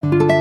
You.